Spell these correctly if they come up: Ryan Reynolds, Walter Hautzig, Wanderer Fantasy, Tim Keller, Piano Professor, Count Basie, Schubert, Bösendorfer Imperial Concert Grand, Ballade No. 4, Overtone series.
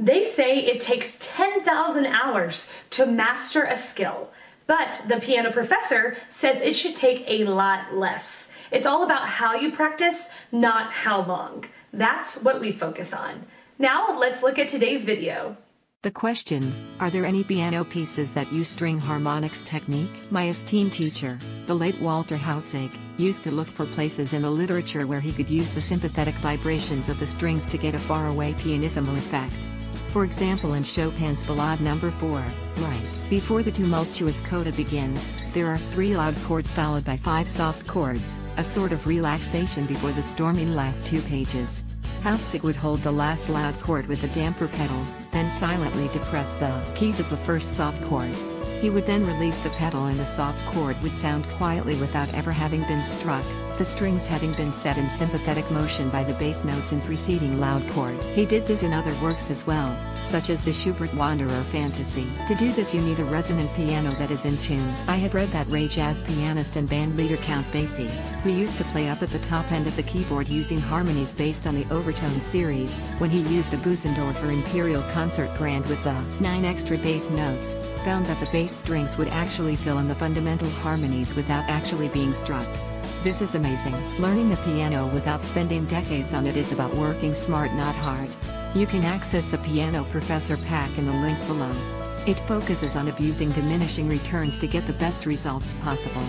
They say it takes 10,000 hours to master a skill, but the Piano Professor says it should take a lot less. It's all about how you practice, not how long. That's what we focus on. Now let's look at today's video. The question, are there any piano pieces that use string harmonics technique? My esteemed teacher, the late Walter Hautzig, used to look for places in the literature where he could use the sympathetic vibrations of the strings to get a faraway pianissimo effect. For example, in Chopin's Ballade No. 4, right before the tumultuous coda begins, there are 3 loud chords followed by 5 soft chords, a sort of relaxation before the stormy last 2 pages. Hautzig would hold the last loud chord with the damper pedal, then silently depress the keys of the first soft chord. He would then release the pedal and the soft chord would sound quietly without ever having been struck, the strings having been set in sympathetic motion by the bass notes in preceding loud chord. He did this in other works as well, such as the Schubert Wanderer Fantasy. To do this you need a resonant piano that is in tune. I had read that Ray jazz pianist and band leader Count Basie, who used to play up at the top end of the keyboard using harmonies based on the Overtone series, when he used a Bösendorfer Imperial Concert Grand with the 9 extra bass notes, found that the bass strings would actually fill in the fundamental harmonies without actually being struck. This is amazing. Learning the piano without spending decades on it is about working smart, not hard. You can access the Piano Professor pack in the link below. It focuses on abusing diminishing returns to get the best results possible.